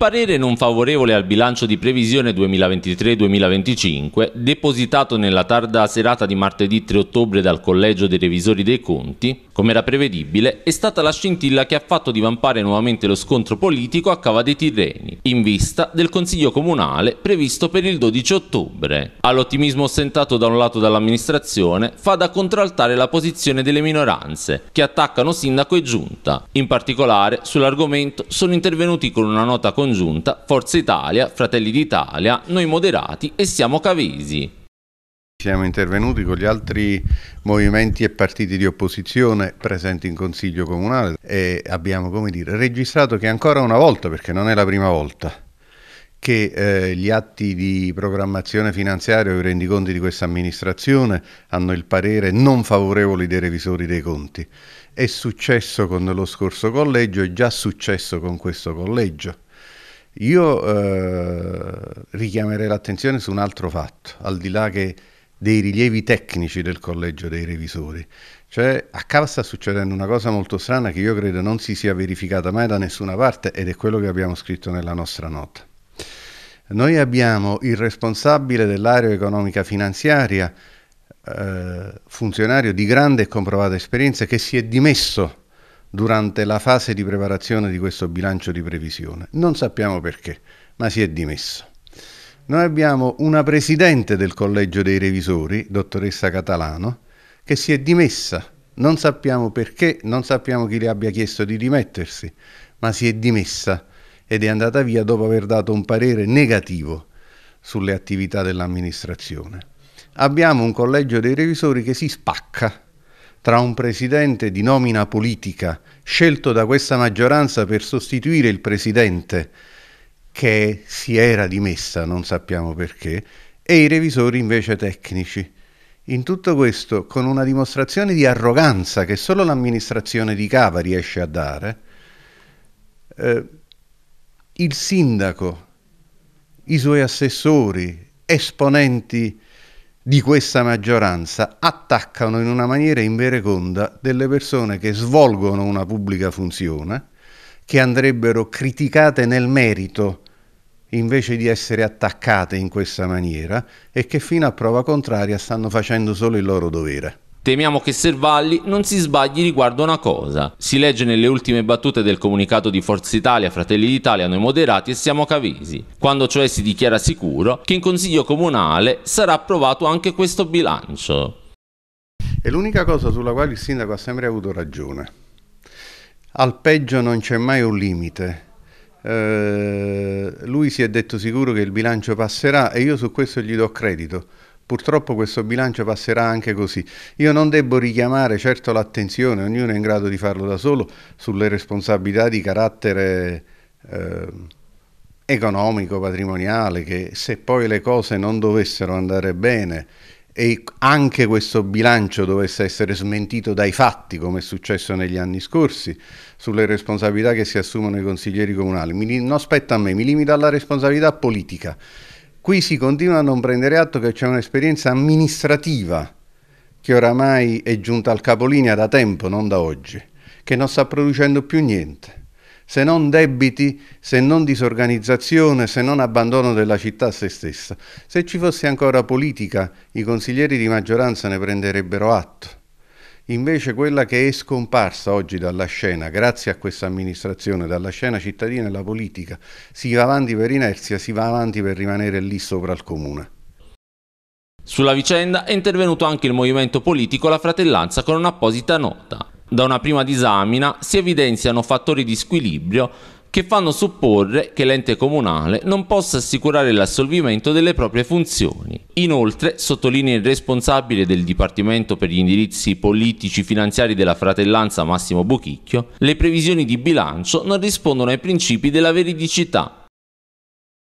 parere non favorevole al bilancio di previsione 2023-2025, depositato nella tarda serata di martedì 3 ottobre dal Collegio dei Revisori dei Conti, come era prevedibile, è stata la scintilla che ha fatto divampare nuovamente lo scontro politico a Cava dei Tirreni, in vista del Consiglio Comunale previsto per il 12 ottobre. All'ottimismo ostentato da un lato dall'amministrazione fa da contraltare la posizione delle minoranze, che attaccano sindaco e giunta. In particolare, sull'argomento sono intervenuti con una nota congiunta Forza Italia, Fratelli d'Italia, Noi Moderati e Siamo Cavesi. Siamo intervenuti con gli altri movimenti e partiti di opposizione presenti in Consiglio Comunale e abbiamo, come dire, registrato che ancora una volta, perché non è la prima volta, che gli atti di programmazione finanziaria o i rendiconti di questa amministrazione hanno il parere non favorevole dei revisori dei conti. È successo con lo scorso collegio, è già successo con questo collegio. Io richiamerei l'attenzione su un altro fatto, al di là che dei rilievi tecnici del collegio dei revisori. Cioè a Cava sta succedendo una cosa molto strana che io credo non si sia verificata mai da nessuna parte ed è quello che abbiamo scritto nella nostra nota. Noi abbiamo il responsabile dell'area economica finanziaria, funzionario di grande e comprovata esperienza, che si è dimesso durante la fase di preparazione di questo bilancio di previsione. Non sappiamo perché, ma si è dimesso. Noi abbiamo una presidente del Collegio dei Revisori, dottoressa Catalano, che si è dimessa. Non sappiamo perché, non sappiamo chi le abbia chiesto di dimettersi, ma si è dimessa. Ed è andata via dopo aver dato un parere negativo sulle attività dell'amministrazione. Abbiamo un collegio dei revisori che si spacca tra un presidente di nomina politica scelto da questa maggioranza per sostituire il presidente che si era dimessa, non sappiamo perché, e i revisori invece tecnici. In tutto questo, con una dimostrazione di arroganza che solo l'amministrazione di Cava riesce a dare, il sindaco, i suoi assessori, esponenti di questa maggioranza attaccano in una maniera invereconda delle persone che svolgono una pubblica funzione, che andrebbero criticate nel merito invece di essere attaccate in questa maniera e che fino a prova contraria stanno facendo solo il loro dovere. Temiamo che Servalli non si sbagli riguardo una cosa. Si legge nelle ultime battute del comunicato di Forza Italia, Fratelli d'Italia, Noi Moderati e Siamo Cavesi, quando cioè si dichiara sicuro che in Consiglio Comunale sarà approvato anche questo bilancio. È l'unica cosa sulla quale il sindaco ha sempre avuto ragione. Al peggio non c'è mai un limite. Lui si è detto sicuro che il bilancio passerà e io su questo gli do credito. Purtroppo questo bilancio passerà anche così. Io non debbo richiamare certo l'attenzione, ognuno è in grado di farlo da solo, sulle responsabilità di carattere economico, patrimoniale, che se poi le cose non dovessero andare bene e anche questo bilancio dovesse essere smentito dai fatti, come è successo negli anni scorsi, sulle responsabilità che si assumono i consiglieri comunali. Non spetta a me, mi limito alla responsabilità politica. Qui si continua a non prendere atto che c'è un'esperienza amministrativa che oramai è giunta al capolinea da tempo, non da oggi, che non sta producendo più niente, se non debiti, se non disorganizzazione, se non abbandono della città a se stessa. Se ci fosse ancora politica, i consiglieri di maggioranza ne prenderebbero atto. Invece quella che è scomparsa oggi dalla scena, grazie a questa amministrazione, dalla scena cittadina e la politica, si va avanti per inerzia, si va avanti per rimanere lì sopra il comune. Sulla vicenda è intervenuto anche il movimento politico La Fratellanza con un'apposita nota. Da una prima disamina si evidenziano fattori di squilibrio che fanno supporre che l'ente comunale non possa assicurare l'assolvimento delle proprie funzioni. Inoltre, sottolinea il responsabile del Dipartimento per gli indirizzi politici finanziari della Fratellanza Massimo Bocchicchio, le previsioni di bilancio non rispondono ai principi della veridicità,